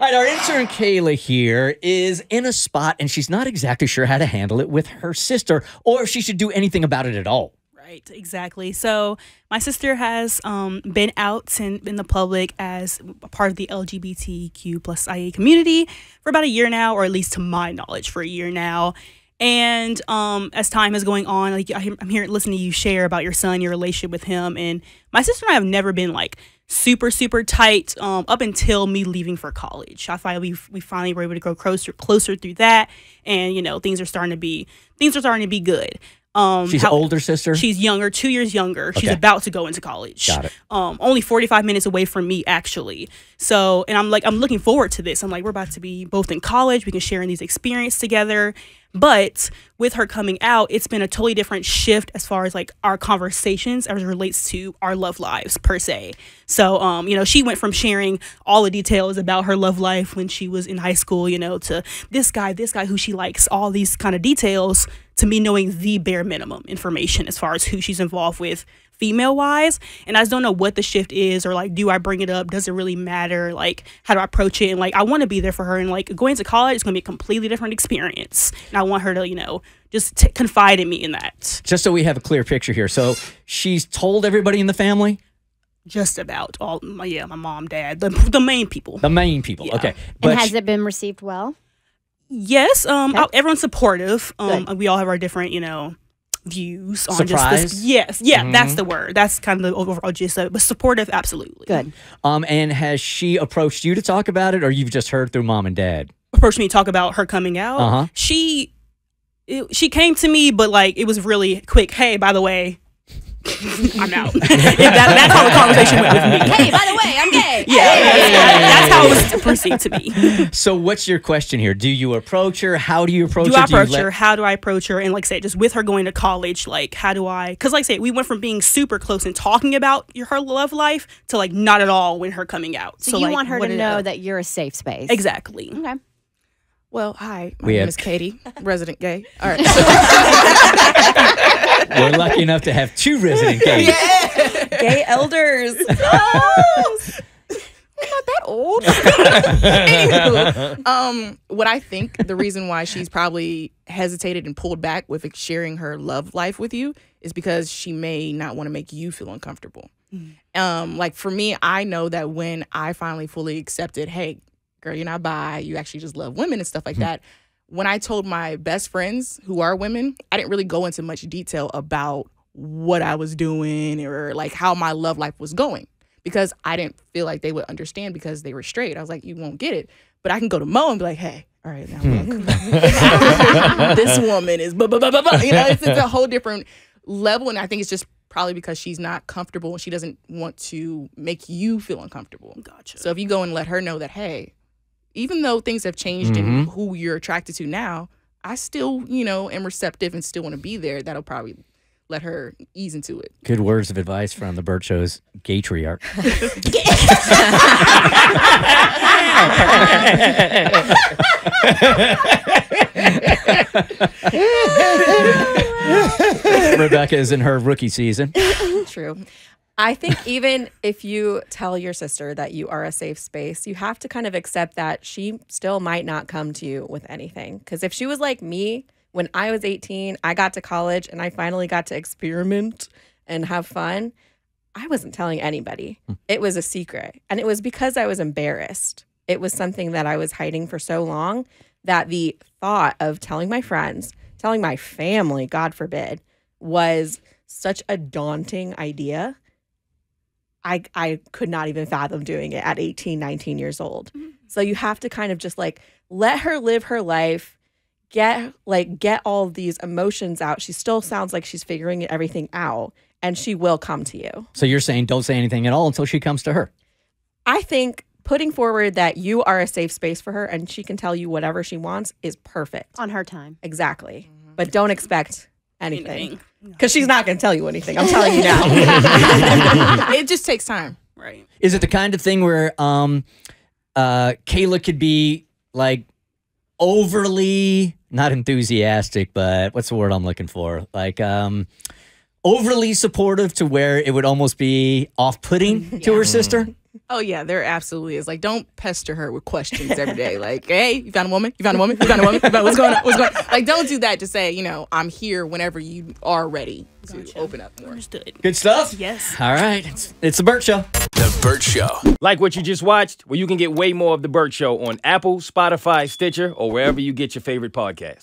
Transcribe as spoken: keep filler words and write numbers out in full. All right, our intern Kayla here is in a spot, and she's not exactly sure how to handle it with her sister, or if she should do anything about it at all. Right, exactly. So my sister has um, been out in, in the public as a part of the L G B T Q plus I A community for about a year now, or at least to my knowledge for a year now. And um, as time is going on, like I'm here listening to you share about your son, your relationship with him. And my sister and I have never been like super, super tight um, up until me leaving for college. I finally, we finally were able to grow closer, closer through that. And, you know, things are starting to be, things are starting to be good. Um, she's how, an older sister? She's younger, two years younger. Okay. She's about to go into college. Got it. Um, only forty-five minutes away from me, actually. So, and I'm like, I'm looking forward to this. I'm like, we're about to be both in college. We can share in these experiences together. But with her coming out, it's been a totally different shift as far as like our conversations as it relates to our love lives per se. So, um, you know, she went from sharing all the details about her love life when she was in high school, you know, to this guy, this guy who she likes, all these kind of details, to me knowing the bare minimum information as far as who she's involved with female wise. And I just don't know what the shift is, or like, do I bring it up? Does it really matter? Like, how do I approach it? And like, I want to be there for her, and like going to college is going to be a completely different experience. And I want her to, you know, just t confide in me in that. Just so we have a clear picture here. So she's told everybody in the family? Just about all. My, yeah. My mom, dad, the, the main people, the main people. Yeah. Okay. But and has it been received well? Yes, um, okay. Everyone's supportive. Um, Good. We all have our different, you know, views on Surprise. just this. Yes, yeah, mm-hmm. that's the word. That's kind of the overall gist of it. But supportive, absolutely. Good. Um, and has she approached you to talk about it, or you've just heard through mom and dad? Approached me to talk about her coming out. Uh-huh. She, it, she came to me, but like it was really quick. Hey, by the way. I'm out. If that, that's how the conversation went with me. Hey, by the way, I'm gay. Yeah, hey, yeah, yeah, yeah, that's how it was perceived to be. So, what's your question here? Do you approach her? How do you approach her? Do I approach her? How do I approach her? And like say, just with her going to college, like how do I? Because like say, we went from being super close and talking about your, her love life to like not at all when her coming out. So, so you like, want her to know that you're a safe space. Exactly. Okay. Well, hi. My we name is Katie, resident gay. All right. We're lucky enough to have two resident gays. Yeah. Gay elders. Oh, I'm not that old. Anywho, um, what I think the reason why she's probably hesitated and pulled back with sharing her love life with you is because she may not want to make you feel uncomfortable. Mm. Um, like for me, I know that when I finally fully accepted, hey, girl, you're not bi, you actually just love women and stuff like mm-hmm. that. When I told my best friends who are women, I didn't really go into much detail about what I was doing or like how my love life was going, because I didn't feel like they would understand because they were straight. I was like, you won't get it. But I can go to Mo and be like, hey, all right, now look. This woman is, bu bu bu bu bu. You know, it's, it's a whole different level. And I think it's just probably because she's not comfortable and she doesn't want to make you feel uncomfortable. Gotcha. So if you go and let her know that, hey, even though things have changed mm-hmm. in who you're attracted to now, I still, you know, am receptive and still want to be there. That'll probably let her ease into it. Good words of advice from the Bert Show's gay triarch. Rebecca is in her rookie season. True. I think even if you tell your sister that you are a safe space, you have to kind of accept that she still might not come to you with anything. Because if she was like me, when I was eighteen, I got to college and I finally got to experiment and have fun, I wasn't telling anybody. It was a secret. And it was because I was embarrassed. It was something that I was hiding for so long that the thought of telling my friends, telling my family, God forbid, was such a daunting idea. I, I could not even fathom doing it at eighteen, nineteen years old. Mm-hmm. So you have to kind of just like let her live her life, get like get all these emotions out. She still sounds like she's figuring everything out, and she will come to you. So you're saying don't say anything at all until she comes to her. I think putting forward that you are a safe space for her and she can tell you whatever she wants is perfect. On her time. Exactly. Mm-hmm. But don't expect anything, because she's not going to tell you anything. I'm telling you now. It just takes time, right? Is it the kind of thing where um, uh, Kayla could be like overly not enthusiastic, but what's the word I'm looking for? Like um, overly supportive to where it would almost be off-putting yeah. to her sister. Oh, yeah, there absolutely is. Like, don't pester her with questions every day. Like, hey, you found a woman? You found a woman? You found a woman? You found, what's going on? What's going on? Like, don't do that. Just say, you know, I'm here whenever you are ready to gotcha. Open up more. Understood. Good stuff? Yes. All right. It's, it's The Bert Show. The Bert Show. Like what you just watched? Well, you can get way more of The Bert Show on Apple, Spotify, Stitcher, or wherever you get your favorite podcast.